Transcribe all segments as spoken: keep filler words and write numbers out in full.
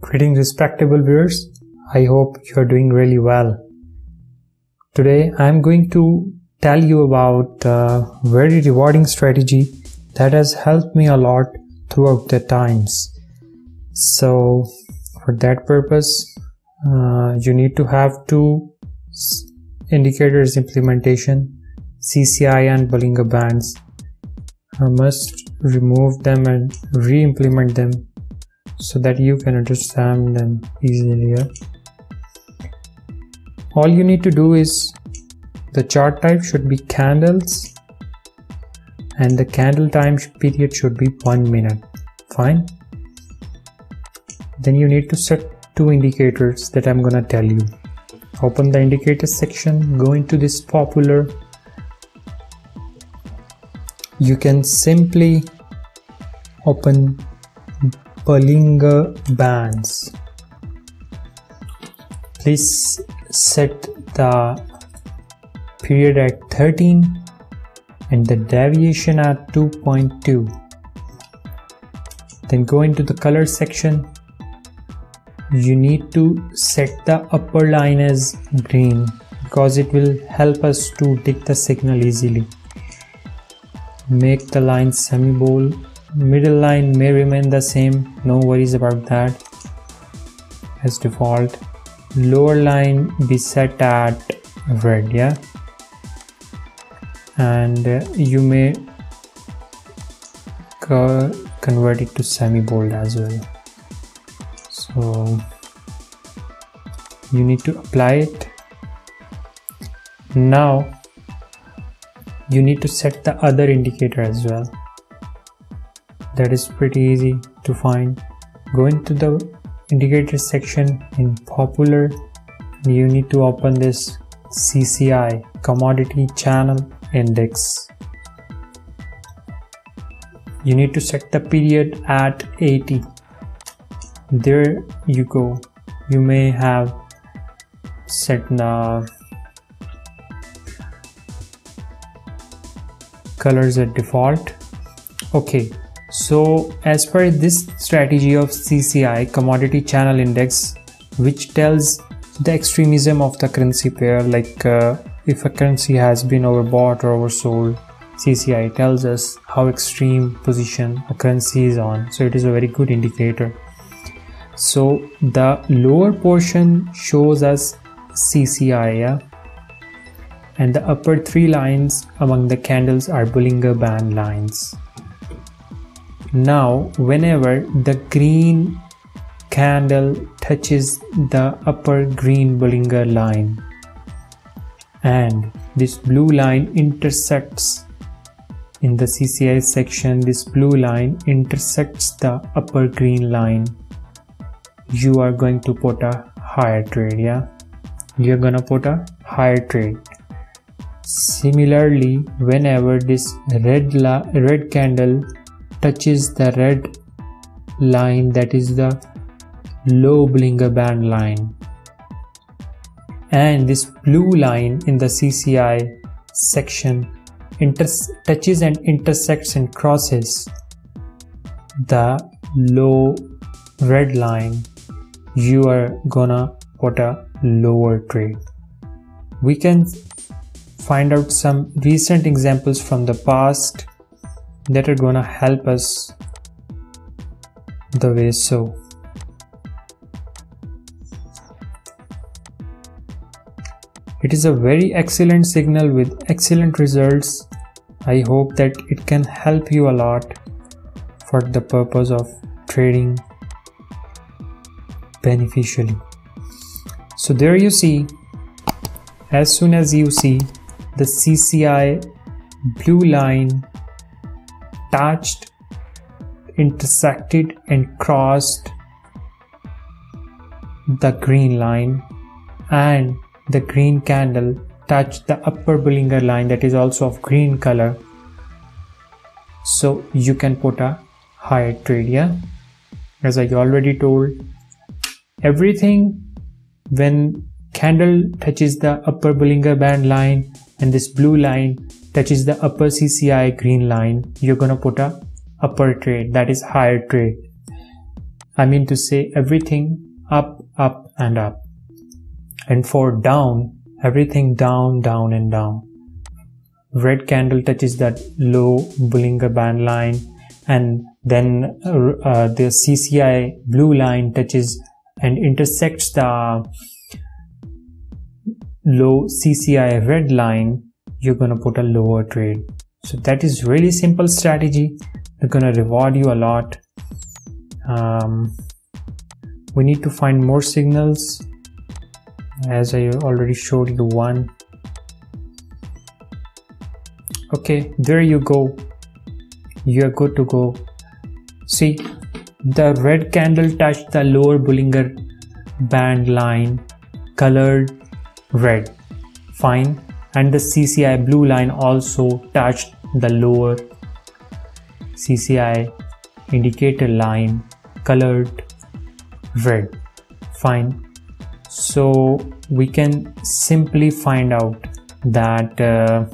Greetings respectable viewers, I hope you are doing really well. Today I am going to tell you about a very rewarding strategy that has helped me a lot throughout the times. So for that purpose uh, you need to have two indicators implementation, C C I and Bollinger Bands. I must remove them and re-implement them so that you can understand them easier. All you need to do is, the chart type should be candles and the candle time period should be one minute. Fine. Then you need to set two indicators that I'm gonna tell you. Open the indicators section, go into this popular. You can simply open Bollinger Bands. Please set the period at thirteen and the deviation at two point two. Then go into the color section. You need to set the upper line as green because it will help us to detect the signal easily. Make the line semi-bold. Middle line may remain the same, no worries about that, as default. Lower line be set at red, yeah, and you may co convert it to semi-bold as well. So you need to apply it. Now you need to set the other indicator as well. That is pretty easy to find. Go into the indicator section in popular. You need to open this C C I, commodity channel index. You need to set the period at eighty. There you go. You may have set the colors at default. Okay, so as per this strategy of C C I, commodity channel index, which tells the extremism of the currency pair, like uh, if a currency has been overbought or oversold, C C I tells us how extreme position a currency is on. So it is a very good indicator. So the lower portion shows us C C I, yeah? And the upper three lines among the candles are Bollinger Band lines. Now whenever the green candle touches the upper green Bollinger line and this blue line intersects in the C C I section, this blue line intersects the upper green line, you are going to put a higher trade, yeah? You're gonna put a higher trade. Similarly, whenever this red, la red candle touches the red line, that is the low Bollinger Band line, and this blue line in the C C I section touches and intersects and crosses the low red line, you are gonna put a lower trade. We can find out some recent examples from the past that are gonna help us the way so. It is a very excellent signal with excellent results. I hope that it can help you a lot for the purpose of trading beneficially. So there you see, as soon as you see the C C I blue line touched, intersected and crossed the green line, and the green candle touched the upper Bollinger line that is also of green color, so you can put a higher trade, yeah? As I already told, everything when candle touches the upper Bollinger Band line and this blue line touches the upper C C I green line, you're gonna put a upper trade, that is higher trade. I mean to say everything up, up and up. And for down, everything down, down and down. Red candle touches that low Bollinger Band line, and then uh, the C C I blue line touches and intersects the low C C I red line, you're gonna put a lower trade. So that is really simple strategy. They're gonna reward you a lot. Um, we need to find more signals, as I already showed you one. Okay, there you go, you're good to go. See, the red candle touched the lower Bollinger Band line, colored red, fine, and the C C I blue line also touched the lower C C I indicator line, colored red, fine. So we can simply find out that uh,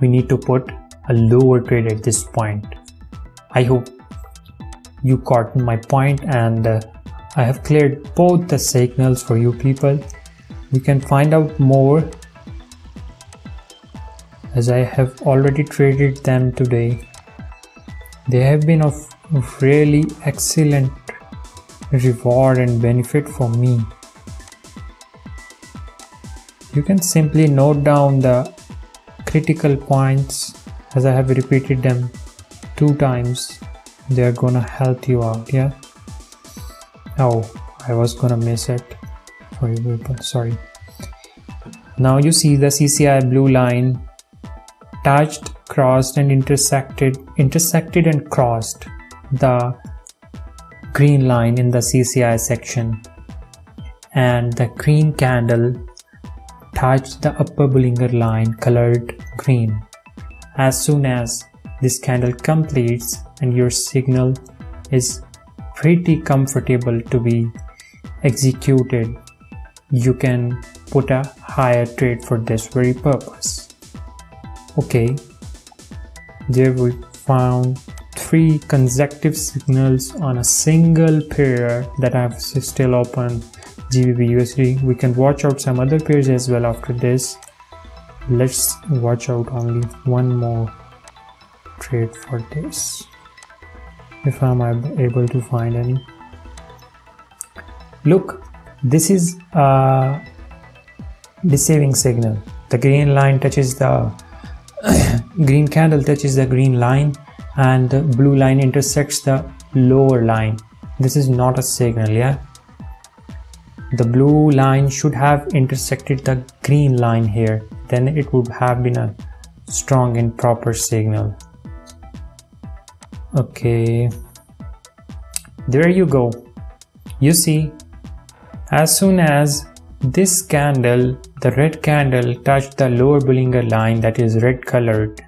we need to put a lower trade at this point. I hope you caught my point, and uh, I have cleared both the signals for you people. You can find out more, as I have already traded them today. They have been of really excellent reward and benefit for me. You can simply note down the critical points, as I have repeated them two times. They are gonna help you out, yeah? Oh, I was gonna miss it. Sorry, sorry. Now you see the C C I blue line touched, crossed and intersected, intersected and crossed the green line in the C C I section, and the green candle touched the upper Bollinger line, colored green. As soon as this candle completes, and your signal is pretty comfortable to be executed, you can put a higher trade for this very purpose. Okay, there we found three consecutive signals on a single pair that I have still open, G B P U S D. We can watch out some other pairs as well after this. Let's watch out only one more trade for this, if I'm able to find any. Look, this is a deceiving signal. The green line touches the green candle touches the green line, and the blue line intersects the lower line. This is not a signal, yeah? The blue line should have intersected the green line here, then it would have been a strong and proper signal. Okay, there you go. You see, as soon as this candle, the red candle, touched the lower Bollinger line, that is red colored,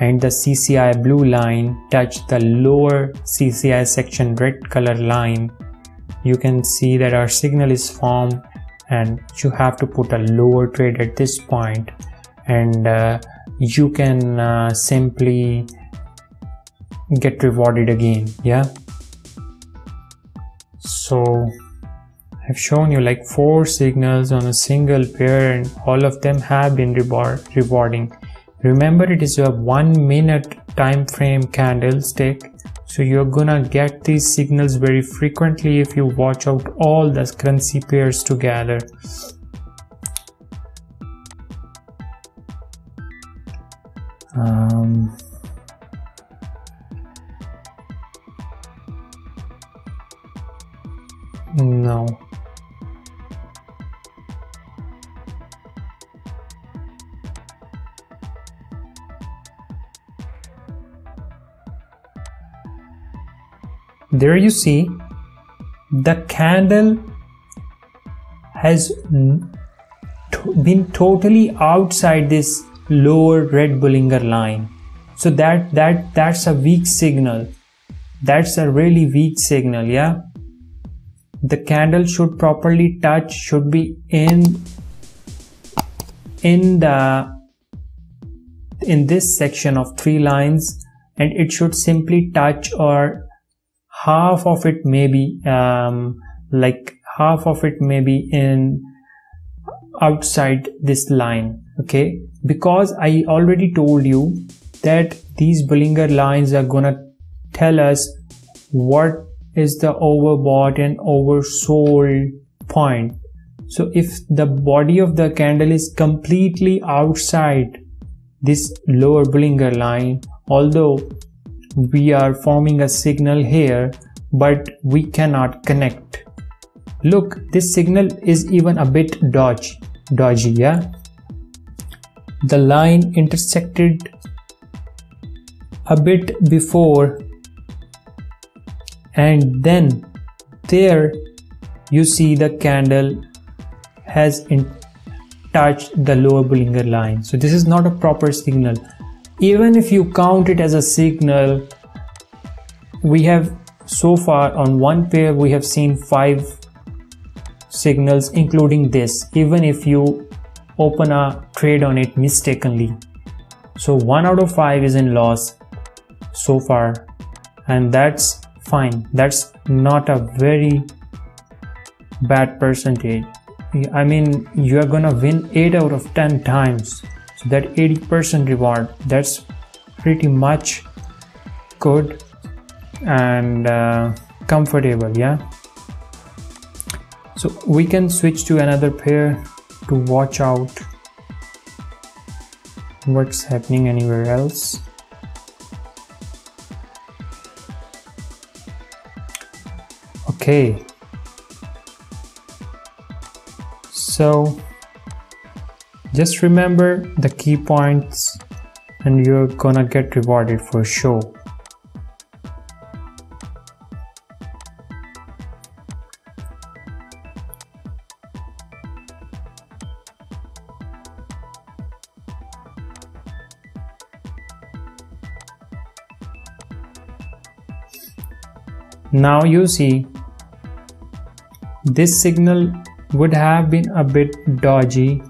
and the C C I blue line touched the lower C C I section red color line, you can see that our signal is formed, and you have to put a lower trade at this point. And uh, you can uh, simply get rewarded again, yeah? So I've shown you like four signals on a single pair, and all of them have been rewarding. Remember, it is a one minute time frame candlestick, so you're gonna get these signals very frequently if you watch out all the currency pairs together. Um, no. There you see, the candle has been totally outside this lower red Bollinger line. So that that that's a weak signal. That's a really weak signal, yeah? The candle should properly touch, should be in in the in this section of three lines, and it should simply touch, or half of it maybe, um, like half of it maybe in outside this line. Okay, because I already told you that these Bollinger lines are gonna tell us what is the overbought and oversold point. So if the body of the candle is completely outside this lower Bollinger line, although we are forming a signal here, but we cannot connect. Look, this signal is even a bit dodgy, dodgy, yeah? The line intersected a bit before, and then there you see the candle has in touched the lower Bollinger line. So this is not a proper signal. Even if you count it as a signal, we have so far on one pair, we have seen five signals including this, even if you open a trade on it mistakenly. So one out of five is in loss so far, and that's fine. That's not a very bad percentage. I mean, you are gonna win eight out of ten times, so that eighty percent reward, that's pretty much good and uh, comfortable, yeah. So we can switch to another pair to watch out what's happening anywhere else. Okay. So just remember the key points and you're gonna get rewarded for sure. Now you see this signal would have been a bit dodgy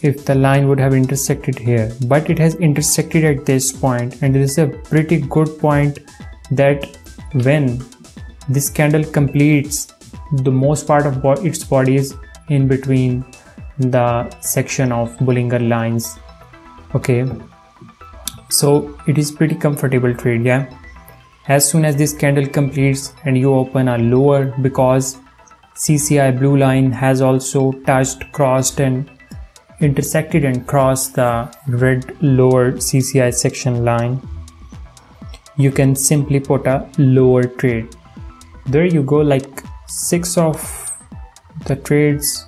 if the line would have intersected here, but it has intersected at this point, and this is a pretty good point that when this candle completes, the most part of its body is in between the section of Bollinger lines. Okay, so it is pretty comfortable trade, yeah. As soon as this candle completes and you open a lower, because C C I blue line has also touched, crossed and intersected and crossed the red lower C C I section line, you can simply put a lower trade. There you go, like six of the trades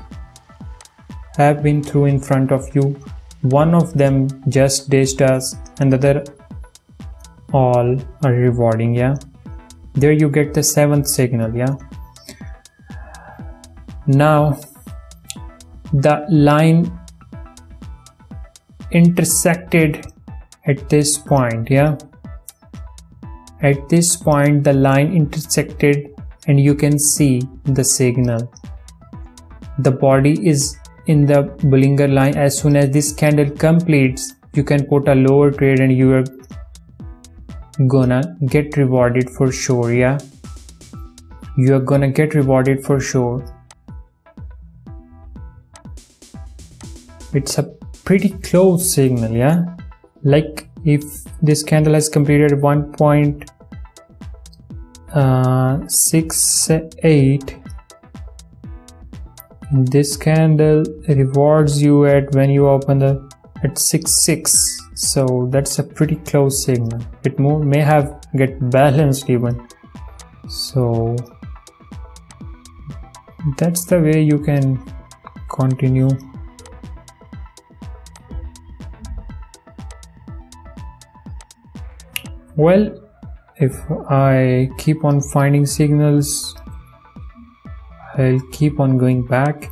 have been through in front of you. One of them just dazed us, and the other all are rewarding, yeah. There you get the seventh signal, yeah. Now the line intersected at this point, yeah. At this point the line intersected, and you can see the signal. The body is in the Bollinger line. As soon as this candle completes, you can put a lower trade and you are gonna get rewarded for sure, yeah. You are gonna get rewarded for sure. It's a pretty close signal, yeah. Like if this candle has completed one point six eight, this candle rewards you at, when you open the, at six six. So that's a pretty close signal. It may have get balanced even. So that's the way you can continue. Well, if I keep on finding signals, I'll keep on going back.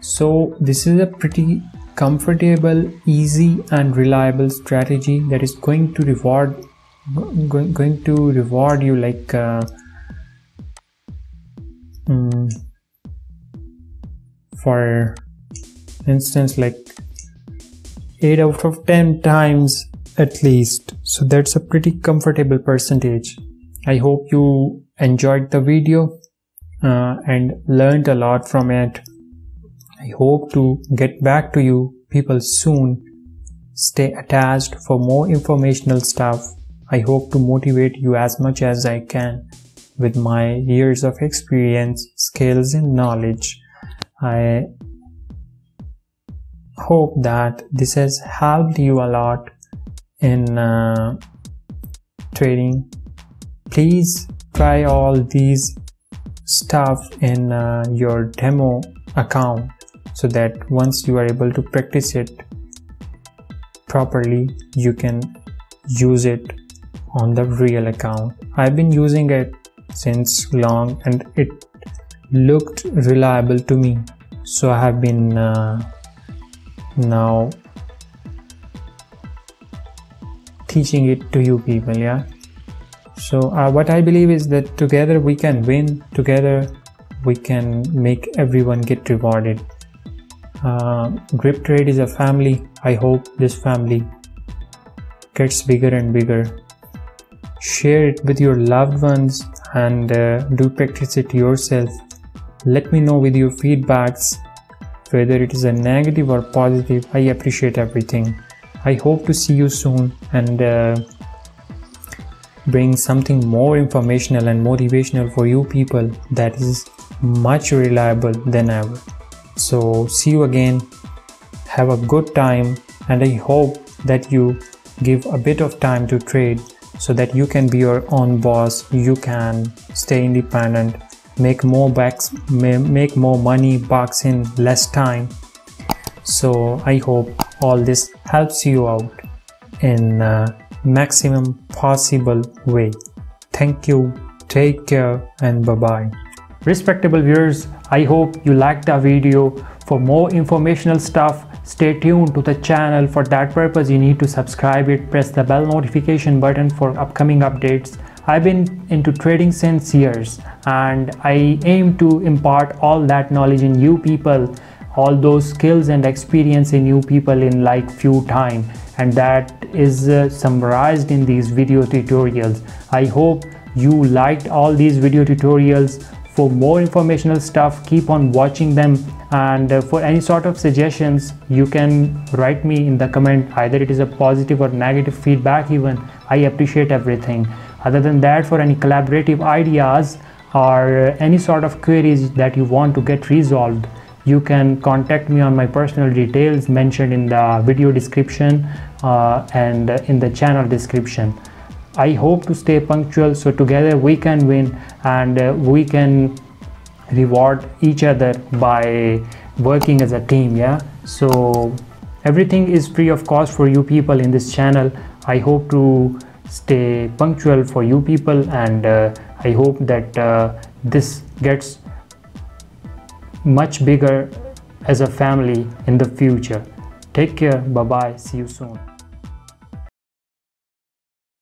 So this is a pretty comfortable, easy and reliable strategy that is going to reward going, going to reward you, like uh, um, for instance, like eight out of ten times at least. So that's a pretty comfortable percentage. I hope you enjoyed the video uh, and learned a lot from it. I hope to get back to you people soon. Stay attached for more informational stuff. I hope to motivate you as much as I can with my years of experience, skills and knowledge. I hope that this has helped you a lot in uh, trading. Please try all these stuff in uh, your demo account so that once you are able to practice it properly, you can use it on the real account. I've been using it since long and it looked reliable to me, so I have been uh, now teaching it to you people. Yeah, so uh, what I believe is that together we can win, together we can make everyone get rewarded. uh, Grip Trade is a family. I hope this family gets bigger and bigger. Share it with your loved ones and uh, do practice it yourself. Let me know with your feedbacks, whether it is a negative or positive. I appreciate everything. I hope to see you soon and uh, bring something more informational and motivational for you people that is much reliable than ever. So see you again. Have a good time, and I hope that you give a bit of time to trade so that you can be your own boss. You can stay independent, make more bucks, make more money bucks in less time. So I hope all this helps you out in uh, maximum possible way. Thank you, take care, and bye bye. Respectable viewers, I hope you liked the video. For more informational stuff, stay tuned to the channel. For that purpose, you need to subscribe it, press the bell notification button for upcoming updates. I've been into trading since years and I aim to impart all that knowledge in you people, all those skills and experience in you people in like few time, and that is uh, summarized in these video tutorials. I hope you liked all these video tutorials. For more informational stuff, keep on watching them, and uh, for any sort of suggestions you can write me in the comment, either it is a positive or negative feedback even. I appreciate everything. Other than that, for any collaborative ideas or uh, any sort of queries that you want to get resolved, you can contact me on my personal details mentioned in the video description uh, and in the channel description. I hope to stay punctual, so together we can win, and uh, we can reward each other by working as a team. Yeah, so everything is free of cost for you people in this channel. I hope to stay punctual for you people, and uh, I hope that uh, this gets much bigger as a family in the future. Take care, bye bye, see you soon.